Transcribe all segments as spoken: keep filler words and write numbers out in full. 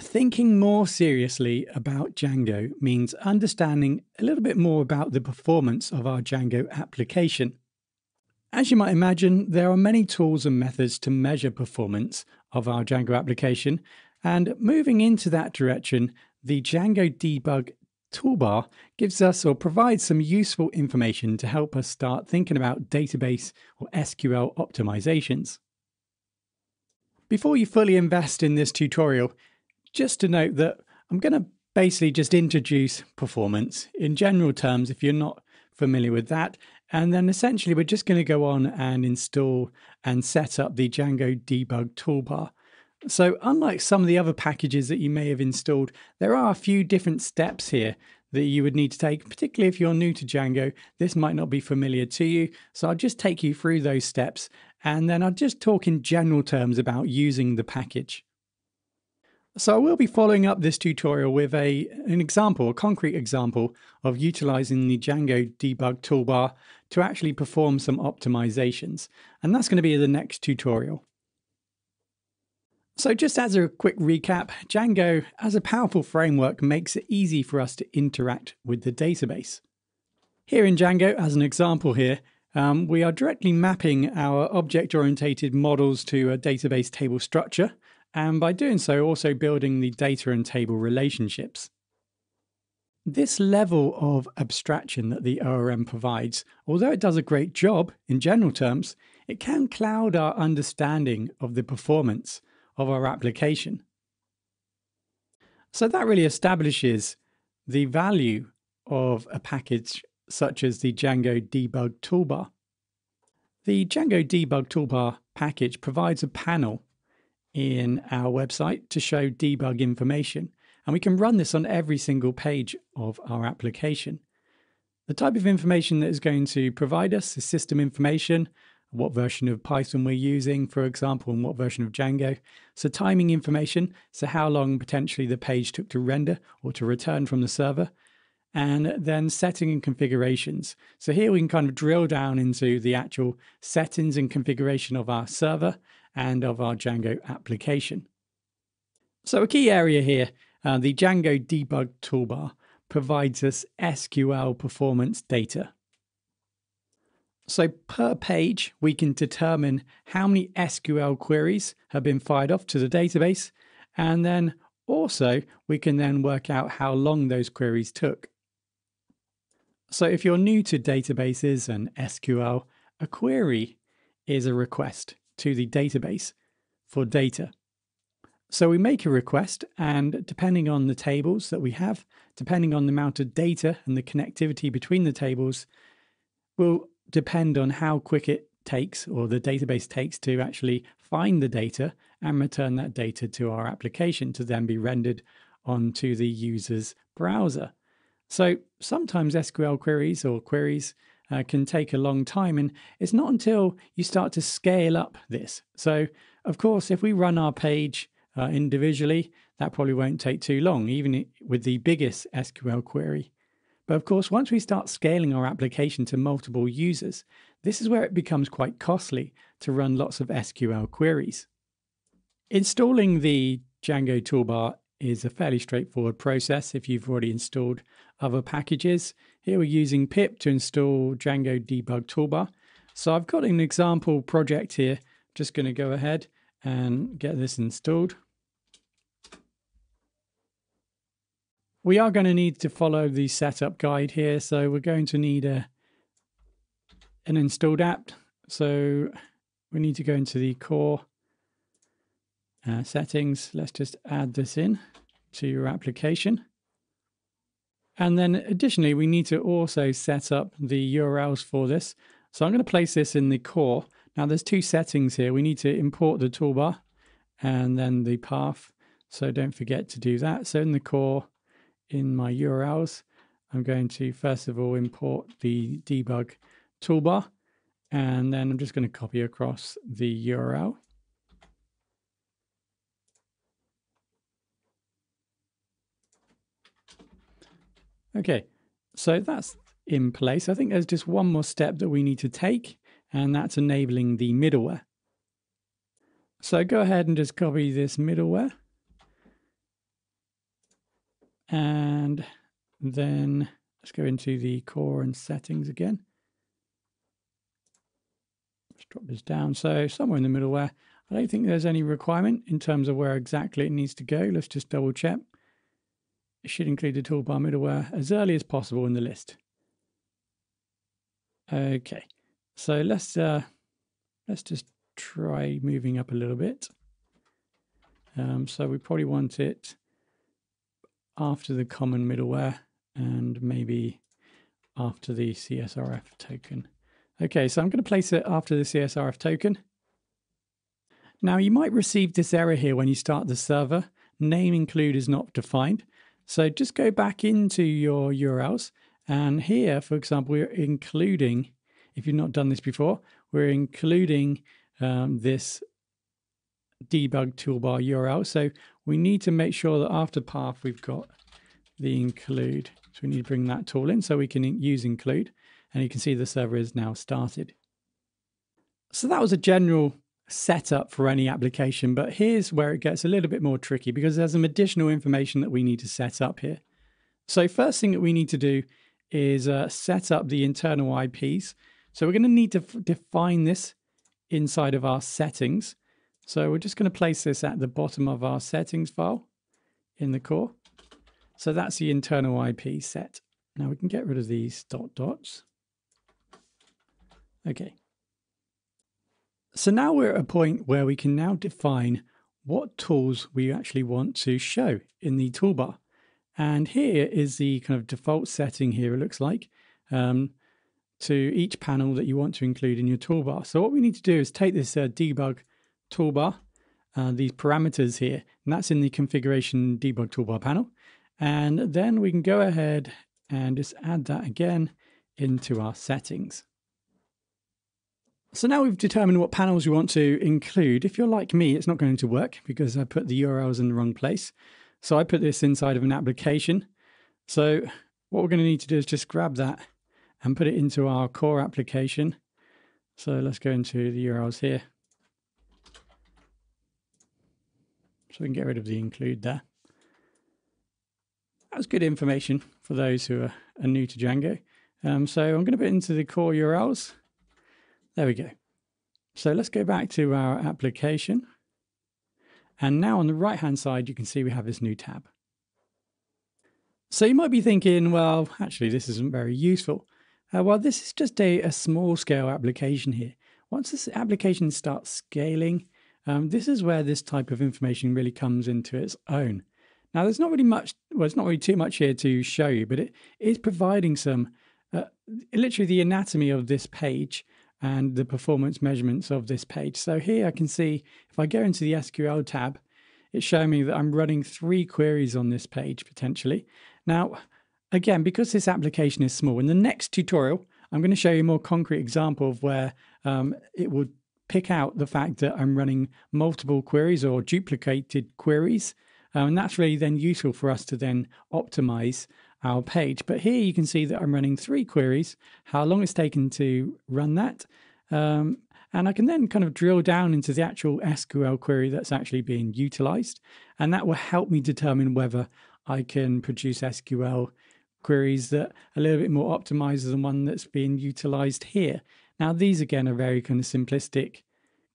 Thinking more seriously about Django means understanding a little bit more about the performance of our Django application. As you might imagine, there are many tools and methods to measure performance of our Django application, and moving into that direction, the Django Debug Toolbar gives us or provides some useful information to help us start thinking about database or S Q L optimizations. Before you fully invest in this tutorial, just to note that I'm going to basically just introduce performance in general terms if you're not familiar with that, and then essentially we're just going to go on and install and set up the Django Debug Toolbar. So unlike some of the other packages that you may have installed, there are a few different steps here that you would need to take, particularly if you're new to Django. This might not be familiar to you, so I'll just take you through those steps, and then I'll just talk in general terms about using the package. So I will be following up this tutorial with a, an example, a concrete example of utilizing the Django Debug Toolbar to actually perform some optimizations. And that's going to be the next tutorial. So just as a quick recap, Django as a powerful framework makes it easy for us to interact with the database. Here in Django, as an example here, um, we are directly mapping our object-oriented models to a database table structure, and by doing so also building the data and table relationships. This level of abstraction that the O R M provides, although it does a great job in general terms, it can cloud our understanding of the performance of our application. So that really establishes the value of a package such as the Django Debug Toolbar. The Django Debug Toolbar package provides a panel in our website to show debug information, and we can run this on every single page of our application. The type of information that is going to provide us is system information, what version of Python we're using, for example, and what version of Django. So timing information, so how long potentially the page took to render or to return from the server, and then setting and configurations. So here we can kind of drill down into the actual settings and configuration of our server and of our Django application. So a key area here, uh, the Django Debug Toolbar provides us S Q L performance data. So per page, we can determine how many S Q L queries have been fired off to the database, and then also we can then work out how long those queries took. So if you're new to databases and S Q L, a query is a request to the database for data. So we make a request, and depending on the tables that we have, depending on the amount of data and the connectivity between the tables, will depend on how quick it takes or the database takes to actually find the data and return that data to our application to then be rendered onto the user's browser. So sometimes S Q L queries or queries Uh, can take a long time, and it's not until you start to scale up this. So of course, if we run our page uh, individually, that probably won't take too long, even with the biggest S Q L query. But of course, once we start scaling our application to multiple users, this is where it becomes quite costly to run lots of S Q L queries. Installing the Django Toolbar is a fairly straightforward process if you've already installed other packages. Here we're using pip to install Django Debug Toolbar. So I've got an example project here. Just going to go ahead and get this installed. We are going to need to follow the setup guide here. So we're going to need a, an installed app. So we need to go into the core Uh, settings. Let's just add this in to your application. And then additionally, we need to also set up the U R Ls for this. So I'm going to place this in the core. Now there's two settings here. We need to import the toolbar and then the path. So don't forget to do that. So in the core, in my U R Ls, I'm going to first of all import the debug toolbar, and then I'm just going to copy across the U R L. Okay, so that's in place. I think there's just one more step that we need to take, and that's enabling the middleware. So go ahead and just copy this middleware And then let's go into the core and settings again. Let's drop this down. So somewhere in the middleware, I don't think there's any requirement in terms of where exactly it needs to go. Let's just double check. It should include the toolbar middleware as early as possible in the list. Okay, so let's uh, let's just try moving up a little bit. Um, so we probably want it after the common middleware and maybe after the C S R F token. Okay, so I'm going to place it after the C S R F token. Now you might receive this error here when you start the server. Name include is not defined. So just go back into your U R Ls. And here, for example, we're including, if you've not done this before, we're including um, this debug toolbar U R L. So we need to make sure that after path, we've got the include. So we need to bring that tool in so we can use include. And you can see the server is now started. So that was a general setup for any application, but here's where it gets a little bit more tricky because there's some additional information that we need to set up here. So first thing that we need to do is uh, set up the internal I Ps. So we're going to need to define this inside of our settings. So we're just going to place this at the bottom of our settings file in the core. So that's the internal I P set. Now we can get rid of these dot dots. Okay. So now we're at a point where we can now define what tools we actually want to show in the toolbar. And here is the kind of default setting here, it looks like, um, to each panel that you want to include in your toolbar. So what we need to do is take this uh, debug toolbar, uh, these parameters here, and that's in the configuration debug toolbar panel. And then we can go ahead and just add that again into our settings. So now we've determined what panels we want to include. If you're like me, it's not going to work because I put the U R Ls in the wrong place. So I put this inside of an application. So what we're going to need to do is just grab that and put it into our core application. So let's go into the U R Ls here. So we can get rid of the include there. That's good information for those who are, are new to Django. Um, so I'm going to put it into the core U R Ls. There we go. So let's go back to our application. And now on the right-hand side, you can see we have this new tab. So you might be thinking, well, actually, this isn't very useful. Uh, well, this is just a, a small-scale application here. Once this application starts scaling, um, this is where this type of information really comes into its own. Now, there's not really much, well, it's not really too much here to show you, but it is providing some, uh, literally the anatomy of this page and the performance measurements of this page. So here I can see, if I go into the S Q L tab, it's showing me that I'm running three queries on this page, potentially. Now, again, because this application is small, in the next tutorial, I'm going to show you a more concrete example of where um, it would pick out the fact that I'm running multiple queries or duplicated queries. Um, and that's really then useful for us to then optimize our page. But here you can see that I'm running three queries, how long it's taken to run that. Um, and I can then kind of drill down into the actual S Q L query that's actually being utilized. And that will help me determine whether I can produce S Q L queries that are a little bit more optimized than one that's being utilized here. Now, these again are very kind of simplistic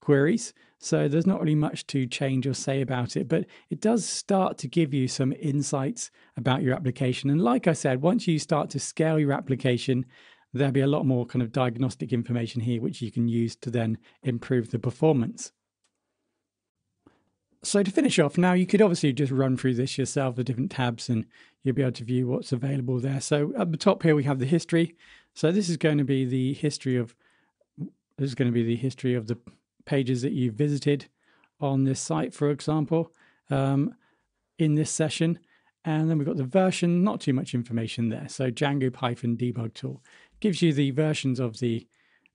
queries. So there's not really much to change or say about it, but it does start to give you some insights about your application. And like I said, once you start to scale your application, there'll be a lot more kind of diagnostic information here, which you can use to then improve the performance. So to finish off now, you could obviously just run through this yourself, the different tabs, and you'll be able to view what's available there. So at the top here, we have the history. So this is going to be the history of, this is going to be the history of the pages that you visited on this site, for example, um, in this session. And then we've got the version, not too much information there. So Django Python debug tool gives you the versions of the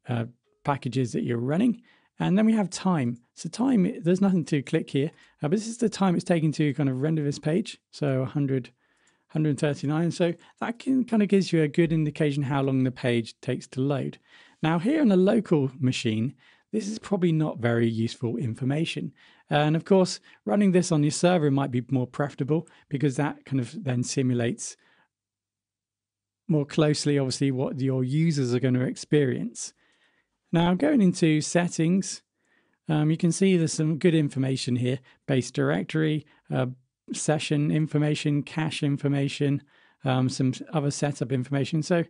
uh, packages that you're running. And then we have time. So time, there's nothing to click here, uh, but this is the time it's taking to kind of render this page. So one hundred, one hundred thirty-nine. So that can, kind of gives you a good indication how long the page takes to load. Now here on a local machine, this is probably not very useful information. And of course, running this on your server might be more preferable, because that kind of then simulates more closely, obviously, what your users are going to experience. Now, going into settings, um, you can see there's some good information here: base directory, uh, session information, cache information, um, some other setup information. So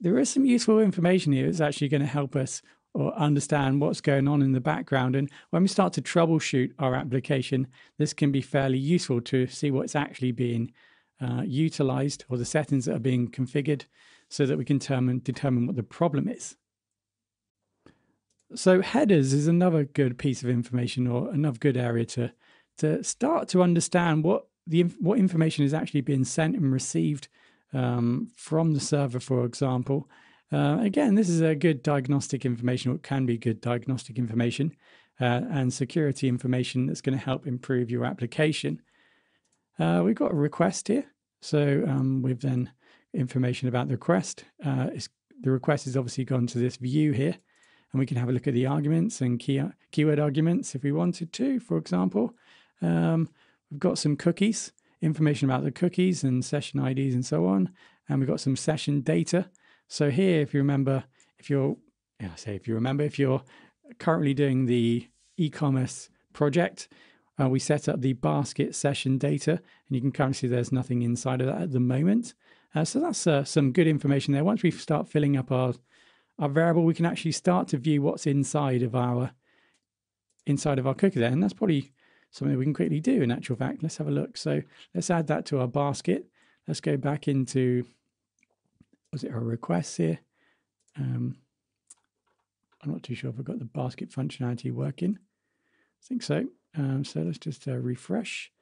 there is some useful information here that's actually going to help us or understand what's going on in the background. And when we start to troubleshoot our application, this can be fairly useful to see what's actually being uh, utilized, or the settings that are being configured, so that we can determine, determine what the problem is. So headers is another good piece of information, or another good area to, to start to understand what, the, what information is actually being sent and received um, from the server, for example. Uh, again, this is a good diagnostic information, or can be good diagnostic information, uh, and security information that's going to help improve your application. Uh, we've got a request here. So um, we've then information about the request. Uh, it's, the request has obviously gone to this view here. And we can have a look at the arguments and key, keyword arguments if we wanted to, for example. Um, we've got some cookies, information about the cookies and session I Ds and so on. And we've got some session data. So here, if you remember, if you're, I say if you remember, if you're currently doing the e-commerce project, uh, we set up the basket session data, and you can currently see there's nothing inside of that at the moment. Uh, so that's uh, some good information there. Once we start filling up our our variable, we can actually start to view what's inside of our inside of our cookie there, and that's probably something we can quickly do. In actual fact, let's have a look. So let's add that to our basket. Let's go back into, was it our requests here? Um, I'm not too sure if I've got the basket functionality working. I think so. Um, so let's just uh, refresh.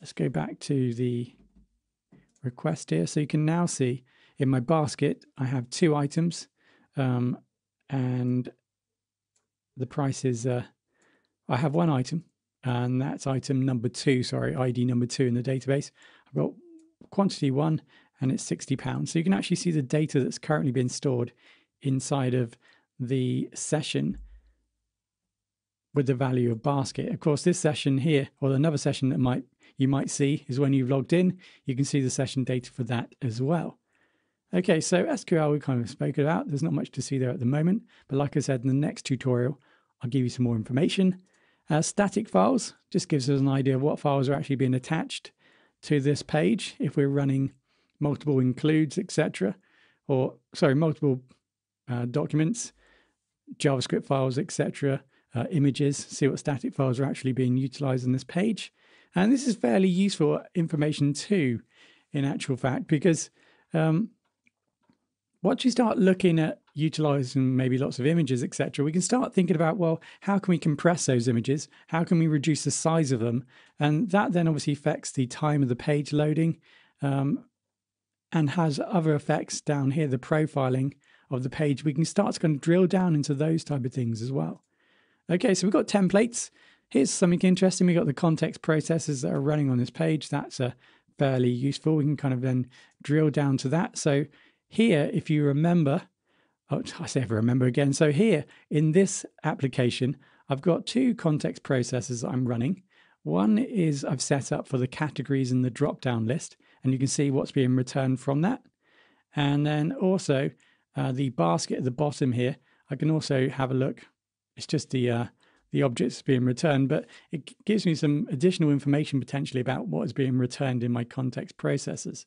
Let's go back to the request here. So you can now see in my basket, I have two items, um, and the price is, uh, I have one item, and that's item number two, sorry, I D number two in the database. I've got quantity one, and it's sixty pounds. So you can actually see the data that's currently been stored inside of the session with the value of basket. Of course, this session here, or another session that might you might see, is when you've logged in, you can see the session data for that as well. Okay, so S Q L we kind of spoke about. There's not much to see there at the moment, but like I said, in the next tutorial, I'll give you some more information. Uh, static files just gives us an idea of what files are actually being attached to this page if we're running multiple includes, et cetera, or sorry, multiple uh, documents, JavaScript files, et cetera, uh, images. See what static files are actually being utilized on this page. And this is fairly useful information too, in actual fact, because um, once you start looking at utilizing maybe lots of images, et cetera, we can start thinking about, well, how can we compress those images? How can we reduce the size of them? And that then obviously affects the time of the page loading, Um, and has other effects down here, the profiling of the page. We can start to kind of drill down into those type of things as well. Okay, so we've got templates. Here's something interesting. We've got the context processes that are running on this page. That's uh, fairly useful. We can kind of then drill down to that. So here, if you remember, oh, I say if I remember again. So here in this application, I've got two context processes that I'm running. One is I've set up for the categories in the drop-down list, and you can see what's being returned from that. And then also uh, the basket at the bottom here, I can also have a look. It's just the, uh, the objects being returned, but it gives me some additional information potentially about what is being returned in my context processes.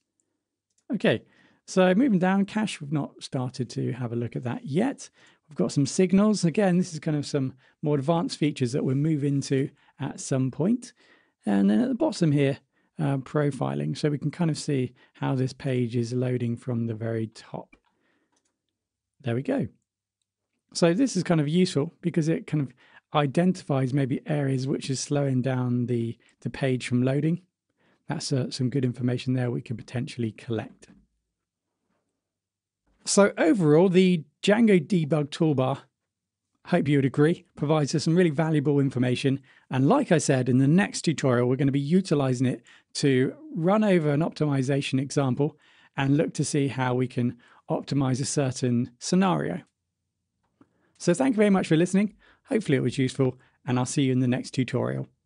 Okay, so moving down, cache, we've not started to have a look at that yet. We've got some signals. Again, this is kind of some more advanced features that we'll move into at some point. And then at the bottom here, Uh, profiling, so we can kind of see how this page is loading from the very top. There we go. So this is kind of useful because it kind of identifies maybe areas which is slowing down the the page from loading. That's uh, some good information there we can potentially collect. So overall, the Django Debug Toolbar, hope you would agree, provides us some really valuable information. And like I said, in the next tutorial, we're going to be utilizing it to run over an optimization example and look to see how we can optimize a certain scenario. So thank you very much for listening. Hopefully it was useful, and I'll see you in the next tutorial.